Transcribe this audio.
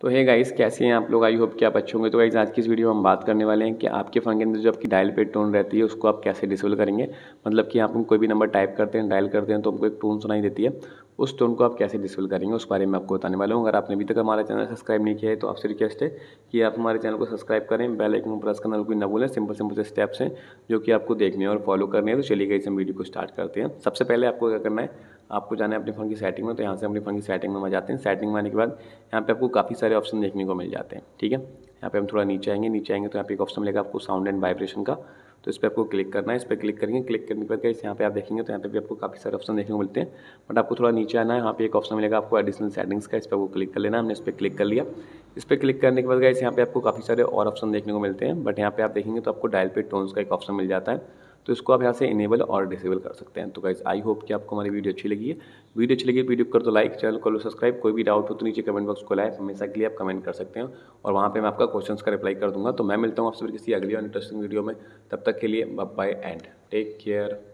तो hey guys, कैसे हैं आप लोग? आई होप कि आप अच्छे होंगे। तो गाइस, आज की इस वीडियो में हम बात करने वाले हैं कि आपके फ़ोन के अंदर जो आपकी डायल पे टोन रहती है उसको आप कैसे डिसेबल करेंगे। मतलब कि आप कोई भी नंबर टाइप करते हैं, डायल करते हैं तो हमको एक टोन सुनाई देती है, उस टोन को आप कैसे डिसेबल करेंगे उस बारे में आपको बताने वाला हूँ। अगर आपने अभी तक हमारा चैनल सब्सक्राइब नहीं किया है तो आपसे रिक्वेस्ट है कि आप हमारे चैनल को सब्सक्राइब करें, बेल आइकन को प्रेस करना बिल्कुल ना भूलें। सिंपल सिंपल से स्टेप्स हैं जो कि आपको देखने और फॉलो करने हैं। तो चलिए गाइस, हम वीडियो को स्टार्ट करते हैं। सबसे पहले आपको क्या करना है, आपको जाना है अपने फ़ोन की सेटिंग में। तो यहाँ से अपने फ़ोन की सेटिंग में हम जाते हैं। सेटिंग में आने के बाद यहाँ पे आपको काफ़ी सारे ऑप्शन देखने को मिल जाते हैं, ठीक है। यहाँ पे हम थोड़ा नीचे आएंगे तो यहाँ पे एक ऑप्शन मिलेगा आपको साउंड एंड वाइब्रेशन का। तो इस पर आपको क्लिक करना है। इस पर क्लिक करने के बाद इस यहाँ पे आप देखेंगे तो यहाँ पे भी आपको काफ़ी सारे ऑप्शन देखने को मिलते हैं। बट आपको थोड़ा नीचे आना है, यहाँ पे एक ऑप्शन मिलेगा आपको एडिशनल सेटिंग्स का। इस पर आपको क्लिक कर लेना। हमने इस पर क्लिक कर लिया। इस पर क्लिक करने के बाद गाइस यहाँ पे आपको काफ़ी सारे और ऑप्शन देखने को मिलते हैं। बट यहाँ पे आप देखेंगे तो आपको डायल पे टोन्स का एक ऑप्शन मिल जाता है। तो इसको आप यहाँ से इनेबल और डिसेबल कर सकते हैं। तो गाइस, आई होप कि आपको हमारी वीडियो अच्छी लगी है। वीडियो अच्छी लगी वीडियो कर दो लाइक, चैनल को लो सब्सक्राइब। कोई भी डाउट हो तो नीचे कमेंट बॉक्स को लाइव हमेशा के लिए आप कमेंट कर सकते हैं और वहाँ पे मैं आपका क्वेश्चंस का रिप्लाई कर दूँगा। तो मैं मिलता हूँ आपसे किसी अगली और इंटरेस्टिंग वीडियो में। तब तक के लिए बाय एंड टेक केयर।